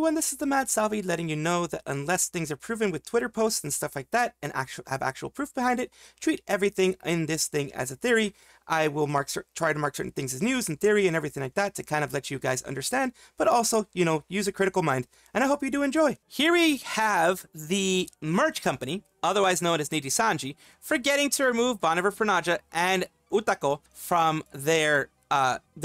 everyone, this is the Mad Salvi letting you know that unless things are proven with Twitter posts and stuff like that and have actual proof behind it, treat everything in this thing as a theory. I will try to mark certain things as news and theory and everything like that to kind of let you guys understand, but also, you know, use a critical mind. And I hope you do enjoy. Here we have the merch company, otherwise known as Nijisanji, forgetting to remove Boniver Pranaja and Utako from their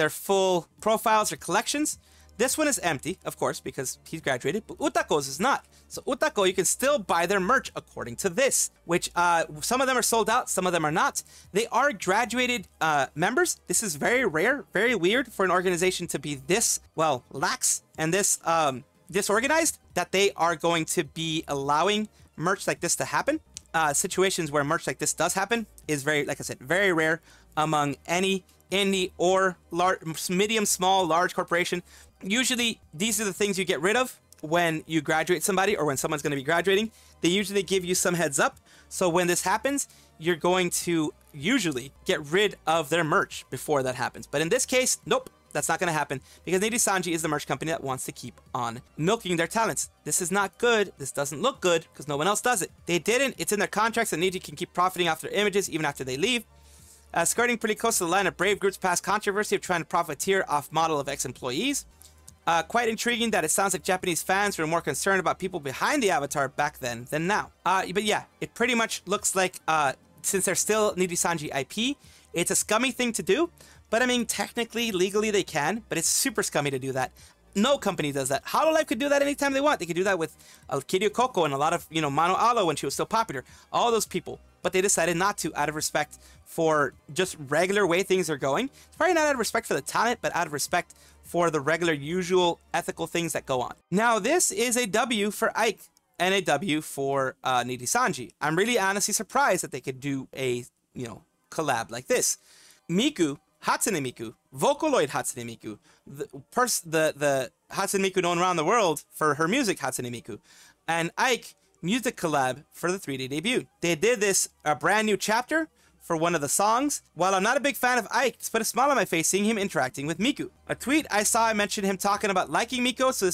full profiles or collections. This one is empty, of course, because he's graduated, but Utako's is not. So Utako, you can still buy their merch according to this, which some of them are sold out, some of them are not. They are graduated members. This is very rare, very weird for an organization to be this, well, lax and this disorganized, that they are going to be allowing merch like this to happen. Situations where merch like this does happen is very, like I said, very rare among any indie or large, medium, small, large corporation. Usually these are the things you get rid of when you graduate somebody or when someone's going to be graduating. They usually give you some heads up. So when this happens, you're going to usually get rid of their merch before that happens. But in this case, nope, that's not going to happen because Nijisanji is the merch company that wants to keep on milking their talents. This is not good. This doesn't look good because no one else does it. They didn't. It's in their contracts that Niji can keep profiting off their images even after they leave. Skirting pretty close to the line of Brave Group's past controversy of trying to profiteer off model of ex-employees. Quite intriguing that it sounds like Japanese fans were more concerned about people behind the avatar back then than now. But yeah, it pretty much looks like, since they're still Nijisanji IP, it's a scummy thing to do. But I mean, technically, legally they can, but it's super scummy to do that. No company does that. HoloLive could do that anytime they want. They could do that with Kiryu Koko and a lot of, you know, Mano Alo when she was still popular. All those people. But they decided not to out of respect for just regular way things are going. It's probably not out of respect for the talent, but out of respect for the regular, usual, ethical things that go on. Now, this is a W for Ike and a W for Nijisanji. I'm really honestly surprised that they could do a, you know, collab like this. Miku, Hatsune Miku, Vocaloid Hatsune Miku, the Hatsune Miku known around the world for her music Hatsune Miku, and Ike, music collab for the 3D debut. They did this a brand new chapter for one of the songs. While I'm not a big fan of Ike, it's put a smile on my face seeing him interacting with Miku. A tweet I saw mentioned him talking about liking Miku, so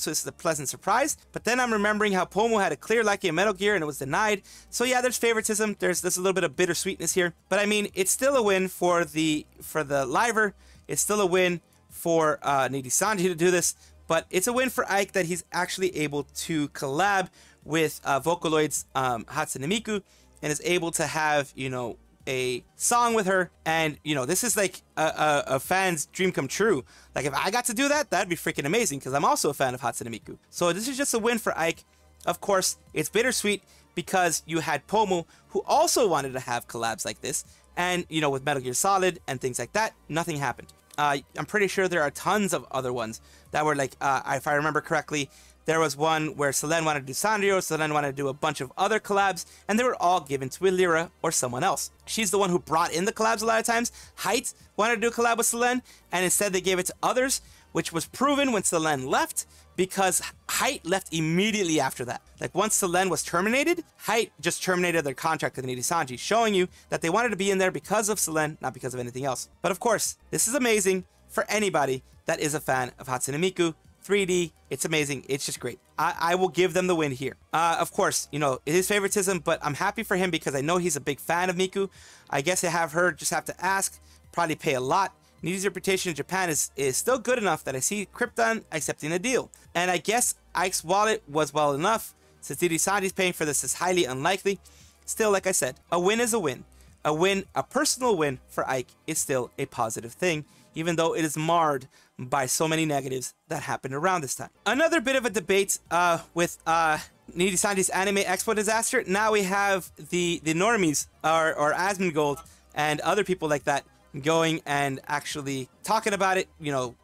this is a pleasant surprise. But then I'm remembering how Pomu had a clear liking of Metal Gear and it was denied. So yeah, there's favoritism. There's a little bit of bittersweetness here. But I mean, it's still a win for the liver. It's still a win for Nijisanji to do this. But it's a win for Ike that he's actually able to collab with Vocaloid's Hatsune Miku and is able to have, you know, a song with her. And, you know, this is like a fan's dream come true. Like, if I got to do that, that'd be freaking amazing because I'm also a fan of Hatsune Miku. So this is just a win for Ike. Of course, it's bittersweet because you had Pomu, who also wanted to have collabs like this. And, you know, with Metal Gear Solid and things like that, nothing happened. I'm pretty sure there are tons of other ones that were like, if I remember correctly, there was one where Selen wanted to do Sanrio, Selen wanted to do a bunch of other collabs, and they were all given to Elira or someone else. She's the one who brought in the collabs a lot of times. Haidt wanted to do a collab with Selen, and instead they gave it to others, which was proven when Selen left, because Haidt left immediately after that. Like, once Selen was terminated, Haidt just terminated their contract with Nijisanji, showing you that they wanted to be in there because of Selen, not because of anything else. But of course, this is amazing for anybody that is a fan of Hatsune Miku. 3D, it's amazing. It's just great. I will give them the win here. Of course, you know, it is favoritism, but I'm happy for him because I know he's a big fan of Miku. I guess I have her just have to ask, probably pay a lot. Niji's reputation in Japan is still good enough that I see Crypton accepting a deal. And I guess Ike's wallet was well enough. Since Nijisanji's paying for this is highly unlikely. Still, like I said, a win is a win. A win, a personal win for Ike is still a positive thing, even though it is marred by so many negatives that happened around this time. Another bit of a debate with Nijisanji's Anime Expo disaster. Now we have the normies, or Asmongold, and other people like that going and actually talking about it, you know,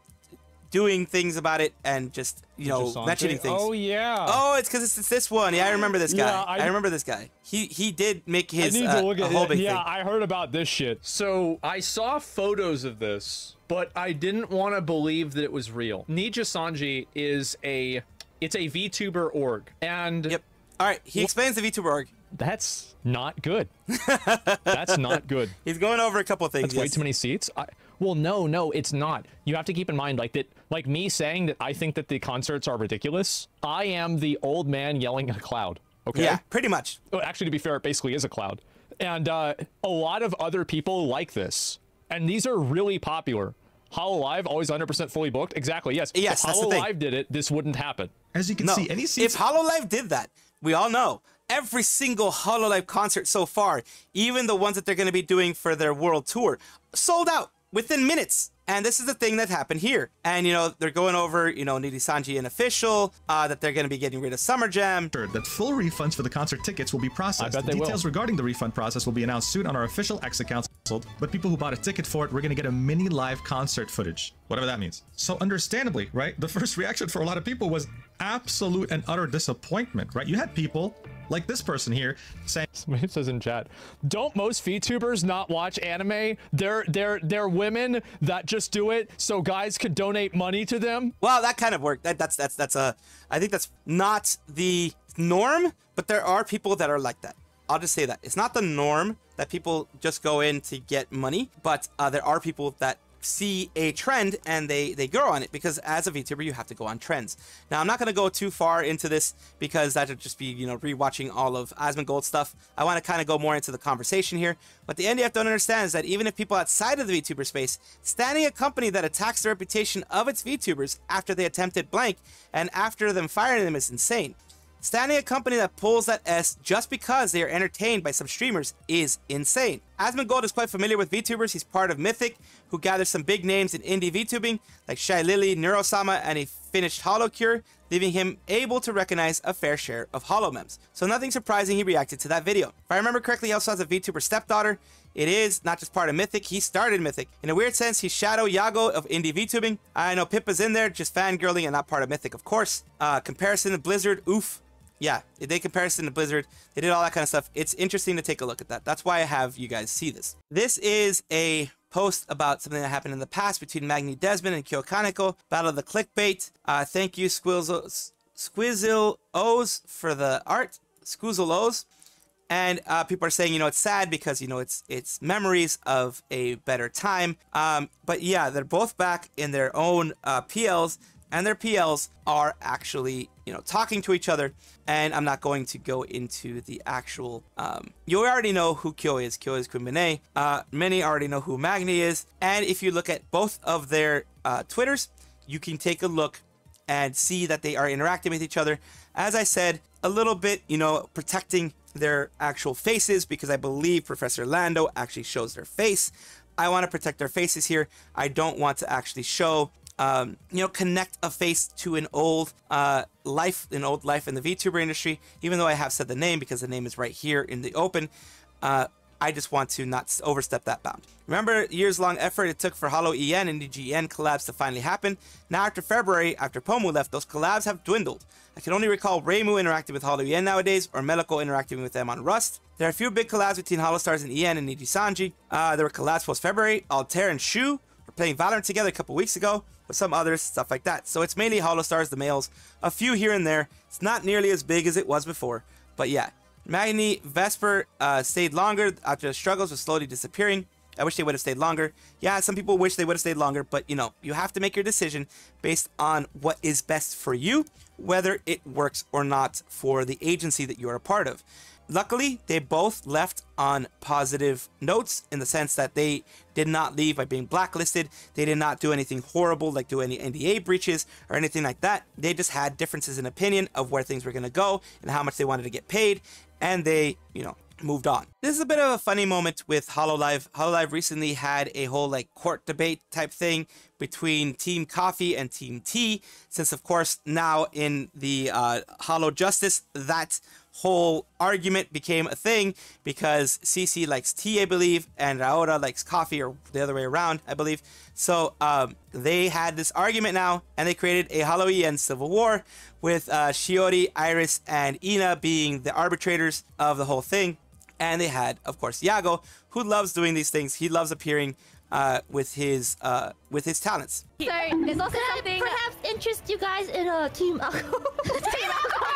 doing things about it and just, you know, mentioning things. Oh, yeah. Oh, it's because it's this one. Yeah, I remember this guy. Yeah, I remember this guy. He did make his whole big thing. Yeah, I heard about this shit. So I saw photos of this, but I didn't want to believe that it was real. Nijisanji is a VTuber org. And yep. All right, he explains the VTuber org. That's not good. That's not good. He's going over a couple of things. That's way too many seats. Well, no, it's not. You have to keep in mind, like, that, like, me saying that I think that the concerts are ridiculous, I am the old man yelling at a cloud. Okay? Yeah, pretty much. Well, actually, to be fair, it basically is a cloud. And a lot of other people like this. And these are really popular. HoloLive, always 100% fully booked. Exactly, yes. Yes, if HoloLive did it, this wouldn't happen. As you can see, any season... If HoloLive did that, we all know, every single HoloLive concert so far, even the ones that they're going to be doing for their world tour, sold out within minutes. And this is the thing that happened here. And, you know, they're going over, you know, Nijisanji and official, that they're going to be getting rid of Summer Jam. That full refunds for the concert tickets will be processed. I bet they Details will. Regarding the refund process will be announced soon on our official X account. But people who bought a ticket for it, we're going to get a mini live concert footage, whatever that means. So understandably, right, the first reaction for a lot of people was absolute and utter disappointment, right? You had people like this person here saying, somebody says in chat, don't most VTubers not watch anime? They're women that just do it so guys could donate money to them. Well, that kind of worked. That's I think that's not the norm, but there are people that are like that. I'll just say that it's not the norm that people just go in to get money, but there are people that see a trend and they grow on it, because as a VTuber you have to go on trends. Now I'm not going to go too far into this because that would just be, you know, rewatching all of Asmongold stuff. I want to kind of go more into the conversation here, but the NDF don't understand is that even if people outside of the VTuber space standing a company that attacks the reputation of its VTubers after they attempted blank and after them firing them is insane. Standing a company that pulls that S just because they are entertained by some streamers is insane. Asmongold is quite familiar with VTubers. He's part of Mythic, who gathers some big names in indie VTubing, like Shy Lily, Neurosama, and a finished HoloCure, leaving him able to recognize a fair share of holomems. So nothing surprising he reacted to that video. If I remember correctly, he also has a VTuber stepdaughter. It is not just part of Mythic, he started Mythic. In a weird sense, he's Shadow Yagoo of indie VTubing. I know Pippa's in there, just fangirling and not part of Mythic, of course. Comparison to Blizzard, oof. Yeah, they comparison to Blizzard. They did all that kind of stuff. It's interesting to take a look at that. That's why I have you guys see this. This is a post about something that happened in the past between Magni Desmond and Kyo Kaneko. Battle of the clickbait. Thank you, Squizzle O's for the art. Squizzle O's. And people are saying, you know, it's sad because, you know, it's memories of a better time. But yeah, they're both back in their own PLs. And their PLs are actually, you know, talking to each other. And I'm not going to go into the actual, you already know who Kyo is. Kyo is Kumine. Many already know who Magni is. And if you look at both of their Twitters, you can take a look and see that they are interacting with each other. As I said, a little bit, you know, protecting their actual faces, because I believe Professor Lando actually shows their face. I want to protect their faces here. I don't want to actually show... you know, connect a face to an old life in the VTuber industry, even though I have said the name because the name is right here in the open. I just want to not overstep that bound. Remember years-long effort it took for Holo EN and DGN collabs to finally happen? Now after February, after Pomu left, those collabs have dwindled. I can only recall Reimu interacting with Holo EN nowadays, or Melico interacting with them on Rust. There are a few big collabs between Holostars and EN and Nijisanji. There were collabs post-February. Altair and Shu were playing Valorant together a couple weeks ago. But some others, stuff like that. So it's mainly Holostars, the males, a few here and there. It's not nearly as big as it was before, but yeah. Magni Vesper stayed longer after the struggles was slowly disappearing. I wish they would have stayed longer. Yeah, some people wish they would have stayed longer, but you know, you have to make your decision based on what is best for you, whether it works or not for the agency that you are a part of. Luckily, they both left on positive notes, in the sense that they did not leave by being blacklisted. They did not do anything horrible, like do any NDA breaches or anything like that. They just had differences in opinion of where things were going to go and how much they wanted to get paid. And they, you know, moved on. This is a bit of a funny moment with HoloLive. HoloLive recently had a whole like court debate type thing between Team Coffee and Team Tea, since of course now in the Holo Justice, that whole argument became a thing because CC likes tea, I believe, and Raora likes coffee, or the other way around, I believe. So they had this argument now, and they created a Halloween civil war with Shiori, Iris, and Ina being the arbitrators of the whole thing. And they had, of course, Yagoo, who loves doing these things. He loves appearing with his talents. Sorry, there's also something perhaps interest you guys in a Team Alcohol. Team Alcohol.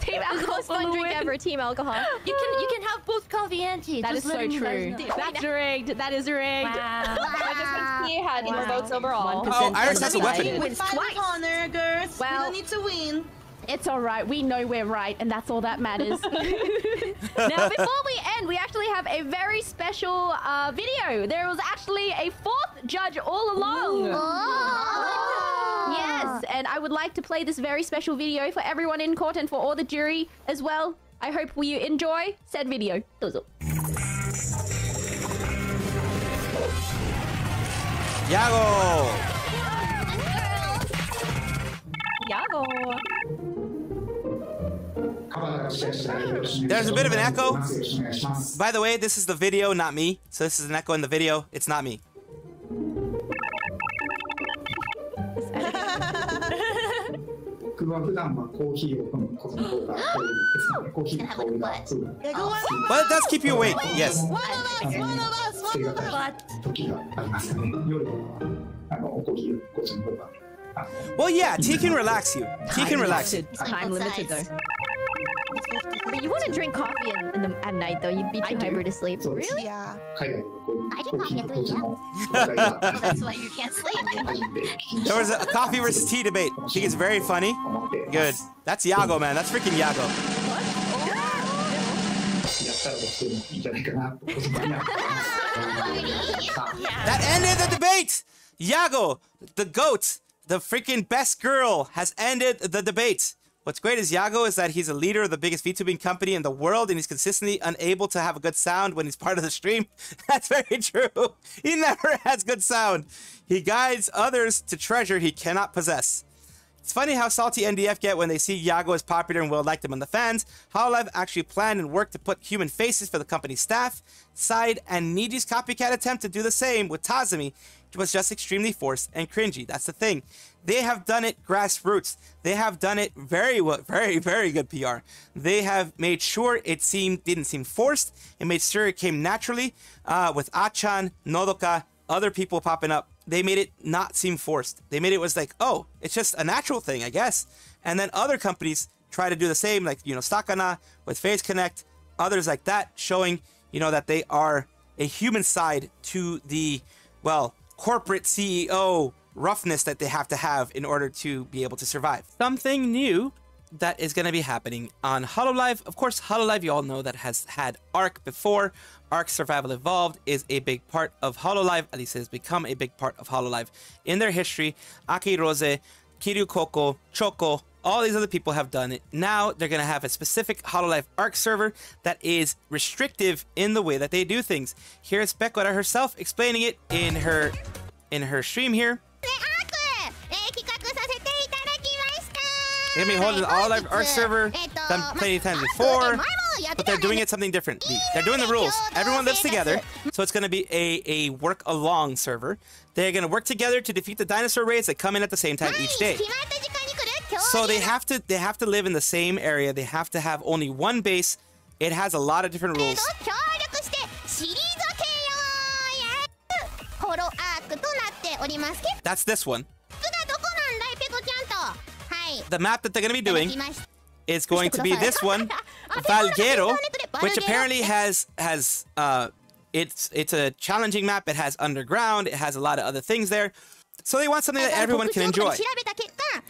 Team Alcohol's fun drink ever. Team Alcohol. You can have both called Vienti. That is so true. That's rigged. That is rigged. Wow. I just want to see how many votes overall. Oh, Iris has a weapon. With 5 honor, girls. Well, we don't need to win. It's all right. We know we're right, and that's all that matters. Now, before we end, we actually have a very special video. There was actually a 4th judge all along. Oh. Yes, and I would like to play this very special video for everyone in court and for all the jury as well. I hope you enjoy said video. Dozo. Yagoo! Yagoo! There's a bit of an echo. By the way, this is the video, not me. So this is an echo in the video. It's not me. But it does keep you awake. Yes. Well, yeah, tea can relax you. Tea can relax you. It's time limited though. But you wouldn't drink coffee at night, though. You'd be too hyper to sleep. Really? Yeah. I drink coffee at 3 a.m. That's why you can't sleep. There was a coffee versus tea debate. I think it's very funny. Good. That's Yagoo, man. That's freaking Yagoo. What? Oh. That ended the debate! Yagoo, the GOAT, the freaking best girl, has ended the debate. What's great is Yagoo is that he's a leader of the biggest VTubing company in the world, and he's consistently unable to have a good sound when he's part of the stream. That's very true. He never has good sound. He guides others to treasure he cannot possess. It's funny how salty NDF get when they see Yagoo is popular and will like them in the fans. HoloLive actually planned and worked to put human faces for the company's staff side, and Niji's copycat attempt to do the same with Tazumi was just extremely forced and cringy. That's the thing. They have done it grassroots. They have done it very well, very good PR. They have made sure it didn't seem forced, and made sure it came naturally with Achan, Nodoka, other people popping up. They made it not seem forced. They made it was like, oh, it's just a natural thing, I guess. And then other companies try to do the same, like, you know, Sakana with Phase Connect, others like that, showing, you know, that they are a human side to the, well, corporate CEO roughness that they have to have in order to be able to survive. Something new that is going to be happening on HoloLive. Of course, HoloLive, you all know that has had ARK before. ARK Survival Evolved is a big part of HoloLive, at least it has become a big part of HoloLive in their history. Aki Rose, Kiryukoko, Choco, all these other people have done it. Now they're going to have a specific HoloLive ARC server that is restrictive in the way that they do things. Here's Pekora herself explaining it in her stream here. They've been holding the HoloLive ARC server done plenty of times before, but they're doing it something different. They're doing the rules. Everyone lives together, so it's going to be a work-along server. They're going to work together to defeat the dinosaur raids that come in at the same time each day. So they have to live in the same area. They have to have only one base. It has a lot of different rules. That's this one. The map that they're going to be doing is going to be this one, Valguero, which apparently it's a challenging map. It has underground. It has a lot of other things there. So they want something that everyone can enjoy.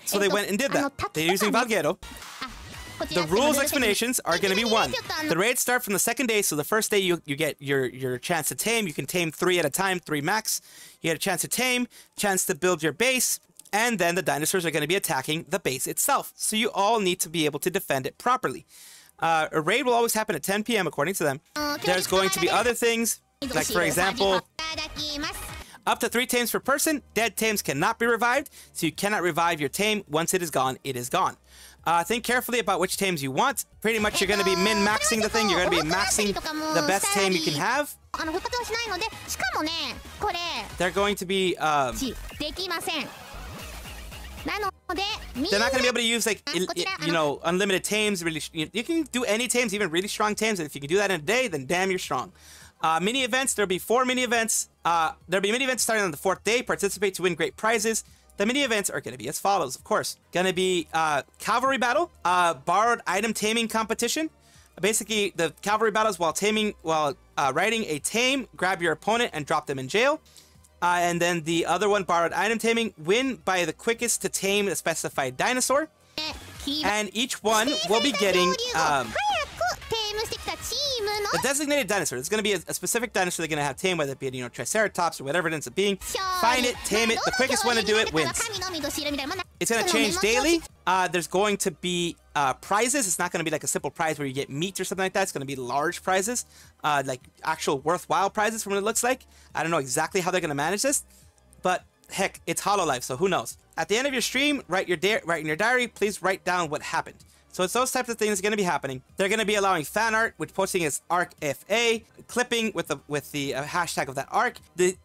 So they went and did that. They're using Valguero. The rules explanations are going to be 1. The raids start from the 2nd day, so the 1st day you get your chance to tame. You can tame 3 at a time, 3 max. You get a chance to tame, chance to build your base, and then the dinosaurs are going to be attacking the base itself. So you all need to be able to defend it properly. A raid will always happen at 10 p.m. according to them. There's going to be other things, like for example, up to 3 tames per person. Dead tames cannot be revived, so you cannot revive your tame. Once it is gone, it is gone. Think carefully about which tames you want. Pretty much you're going to be min-maxing the thing. You're going to be maxing the best tame you can have. They're going to be... they're not going to be able to use, like, you know, unlimited tames. Really, you can do any tames, even really strong tames. And if you can do that in a day, then damn, you're strong. Mini events, there'll be 4 mini events. There'll be mini events starting on the 4th day. Participate to win great prizes. The mini events are going to be as follows, of course. Going to be cavalry battle, borrowed item taming competition, Basically, the cavalry battles while riding a tame, grab your opponent and drop them in jail. And then the other one, borrowed item taming, win by the quickest to tame a specified dinosaur. And each one will be getting a designated dinosaur. It's going to be a specific dinosaur they're going to have tamed, whether it be, you know, Triceratops or whatever it ends up being. Find it, tame it. The quickest one to do it wins. It's going to change daily. There's going to be prizes. It's not going to be like a simple prize where you get meat or something like that. It's going to be large prizes, like actual worthwhile prizes from what it looks like. I don't know exactly how they're going to manage this, but heck, it's HoloLive, so who knows? At the end of your stream, write in your diary, please write down what happened. So it's those types of things going to be happening. They're going to be allowing fan art, which posting is ARKFA, clipping with the hashtag of that ARK.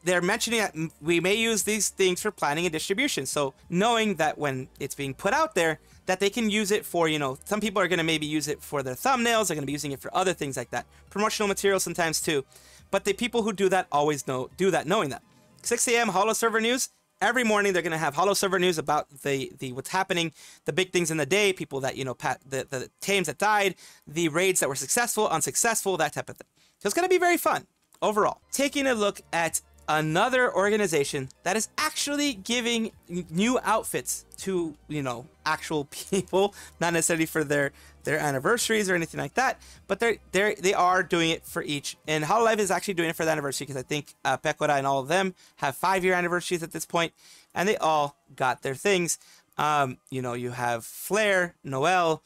They're mentioning that we may use these things for planning and distribution. So knowing that when it's being put out there, that they can use it for, you know, some people are going to maybe use it for their thumbnails. They're going to be using it for other things like that. Promotional material sometimes too. But the people who do that always do that knowing that. 6 a.m. Holo Server News. Every morning they're going to have Holo Server News about the what's happening, the big things in the day, people that, you know, the tames that died, the raids that were successful, unsuccessful, that type of thing. So it's going to be very fun overall. Taking a look at another organization that is actually giving new outfits to, you know, actual people, not necessarily for their anniversaries or anything like that, but they are doing it for each. And HoloLive is actually doing it for the anniversary because I think Pekora and all of them have 5-year anniversaries at this point, and they all got their things. You know, you have Flair, Noel,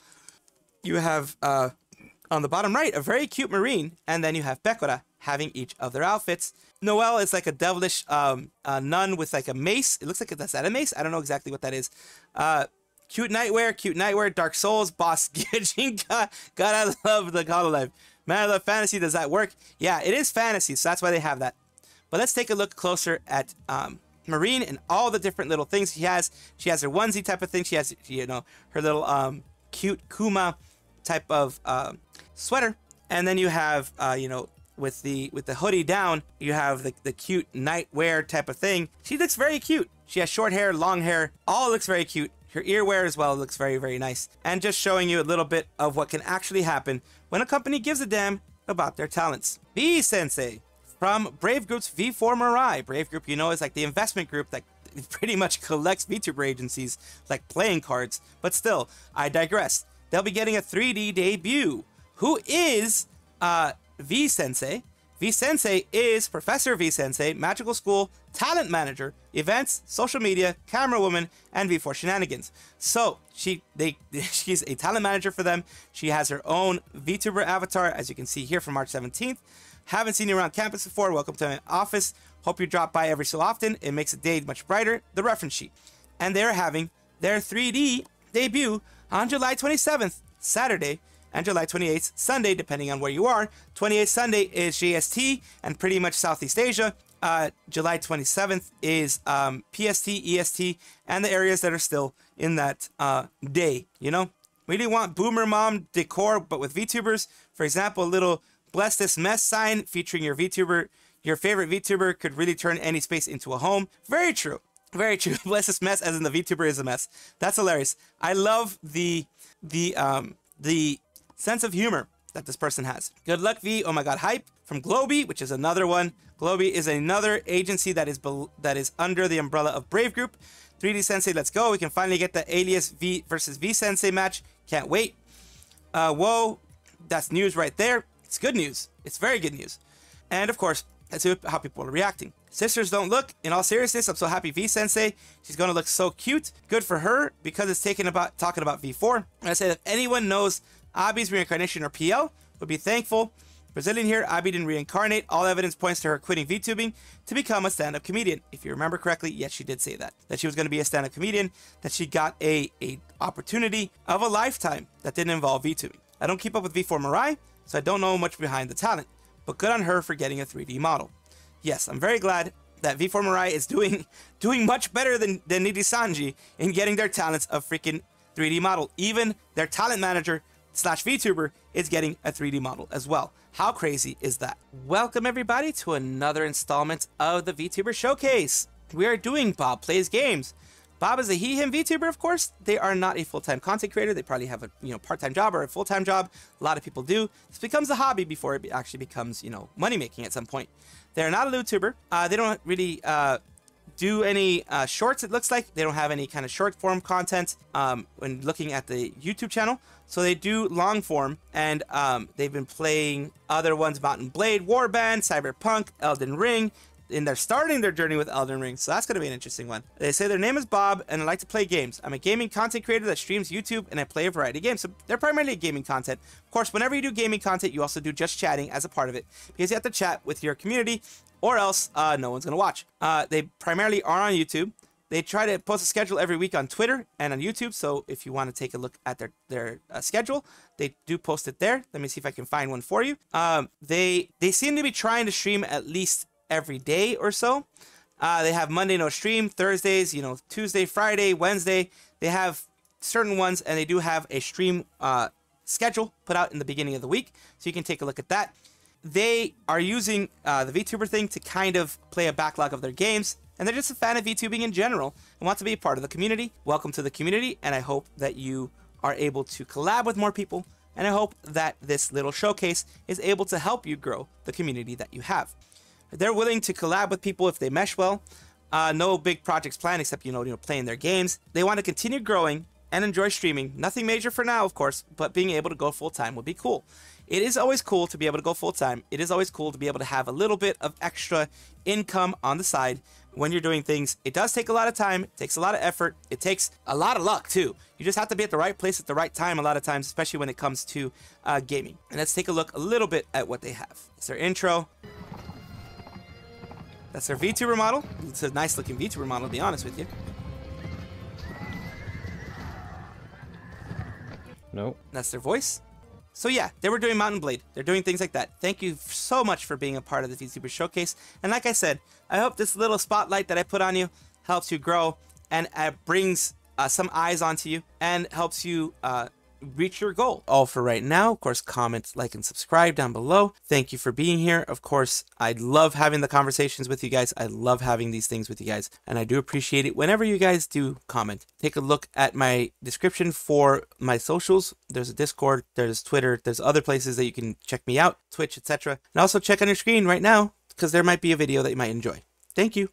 you have on the bottom right a very cute Marine, and then you have Pekora having each of their outfits. Noel is like a devilish nun with like a mace. It looks like that's a mace. I don't know exactly what that is. Cute nightwear, Dark Souls, Boss Gijinka. God, I love the HoloLive. Man, I love fantasy. Does that work? Yeah, it is fantasy, so that's why they have that. But let's take a look closer at Marine and all the different little things she has. She has her onesie type of thing. She has, you know, her little cute Kuma type of sweater. And then you have, you know, with the hoodie down, you have the cute nightwear type of thing. She looks very cute. She has short hair, long hair, all looks very cute. Her earwear as well looks very, very nice. And just showing you a little bit of what can actually happen when a company gives a damn about their talents. V-Sensei from Brave Group's V4 Mirai. Brave Group, you know, is like the investment group that pretty much collects VTuber agencies like playing cards. But still, I digress. They'll be getting a 3D debut. Who is V-Sensei. V-Sensei is Professor V-Sensei, Magical School, Talent Manager, Events, Social Media, Camera Woman, and V4 Shenanigans. So she's a talent manager for them. She has her own VTuber avatar, as you can see here from March 17th. Haven't seen you around campus before. Welcome to my office. Hope you drop by every so often. It makes the day much brighter. The reference sheet. And they're having their 3D debut on July 27th, Saturday, and July 28th, Sunday, depending on where you are. 28th Sunday is GST and pretty much Southeast Asia. July 27th is PST, EST, and the areas that are still in that day, you know? We do want Boomer Mom decor, but with VTubers. For example, a little Bless This Mess sign featuring your VTuber. Your favorite VTuber could really turn any space into a home. Very true. Very true. Bless This Mess, as in the VTuber is a mess. That's hilarious. I love the sense of humor that this person has. Good luck, V. Oh my God, Hype from Globy, which is another one. Globy is another agency that is under the umbrella of Brave Group. 3D Sensei, let's go. We can finally get the Alias V versus V Sensei match. Can't wait. Whoa, that's news right there. It's good news. It's very good news. And of course, let's see how people are reacting. Sisters Don't Look. In all seriousness, I'm so happy V-Sensei. She's going to look so cute. Good for her because it's talking about V4. And I said if anyone knows Abby's reincarnation or PL, would be thankful. Brazilian here, Abby didn't reincarnate. All evidence points to her quitting VTubing to become a stand-up comedian. If you remember correctly, yes, she did say that she was going to be a stand-up comedian, that she got a opportunity of a lifetime that didn't involve VTubing. I don't keep up with V4 Mirai, so I don't know much behind the talent, but good on her for getting a 3D model. Yes, I'm very glad that V4 Mirai is doing much better than Nijisanji in getting their talents a freaking 3D model. Even their talent manager / VTuber is getting a 3D model as well. How crazy is that? Welcome everybody to another installment of the VTuber Showcase. We are doing Bob Plays Games. Bob is a he/him VTuber, of course. They are not a full-time content creator. They probably have a part-time job or a full-time job. A lot of people do. This becomes a hobby before it actually becomes money-making at some point. They're not a YouTuber. They don't really do any shorts. It looks like they don't have any kind of short-form content when looking at the YouTube channel. So they do long-form, and they've been playing other ones: Mountain Blade, Warband, Cyberpunk, Elden Ring. And they're starting their journey with Elden Ring, so that's going to be an interesting one. They say their name is Bob, and I like to play games. I'm a gaming content creator that streams YouTube, and I play a variety of games. So they're primarily gaming content. Of course, whenever you do gaming content, you also do just chatting as a part of it, because you have to chat with your community, or else no one's going to watch. They primarily are on YouTube. They try to post a schedule every week on Twitter and on YouTube, so if you want to take a look at their schedule, they do post it there. Let me see if I can find one for you. They seem to be trying to stream at least every day or so. They have Monday no stream, Thursdays, Tuesday, Friday, Wednesday. They have certain ones, and they do have a stream schedule put out in the beginning of the week, so you can take a look at that. They are using the VTuber thing to kind of play a backlog of their games, and they're just a fan of VTubing in general and want to be a part of the community. Welcome to the community, and I hope that you are able to collab with more people, and I hope that this little showcase is able to help you grow the community that you have. They're willing to collab with people if they mesh well. No big projects planned except, playing their games. They want to continue growing and enjoy streaming. Nothing major for now, of course, but being able to go full-time would be cool. It is always cool to be able to go full-time. It is always cool to be able to have a little bit of extra income on the side when you're doing things. It does take a lot of time. It takes a lot of effort. It takes a lot of luck, too. You just have to be at the right place at the right time a lot of times, especially when it comes to gaming. And let's take a look a little bit at what they have. It's their intro. That's their VTuber model. It's a nice looking VTuber model, to be honest with you. Nope. That's their voice. So yeah, they were doing Mountain Blade. They're doing things like that. Thank you so much for being a part of the VTuber Showcase. And like I said, I hope this little spotlight that I put on you helps you grow and brings some eyes onto you and helps you reach your goal. All for right now. Of course, comment, like, and subscribe down below. Thank you for being here. Of course, I love having the conversations with you guys. I love having these things with you guys, and I do appreciate it whenever you guys do comment. Take a look at my description for my socials. There's a Discord, there's Twitter, there's other places that you can check me out, Twitch, etc. And also check on your screen right now, because there might be a video that you might enjoy. Thank you.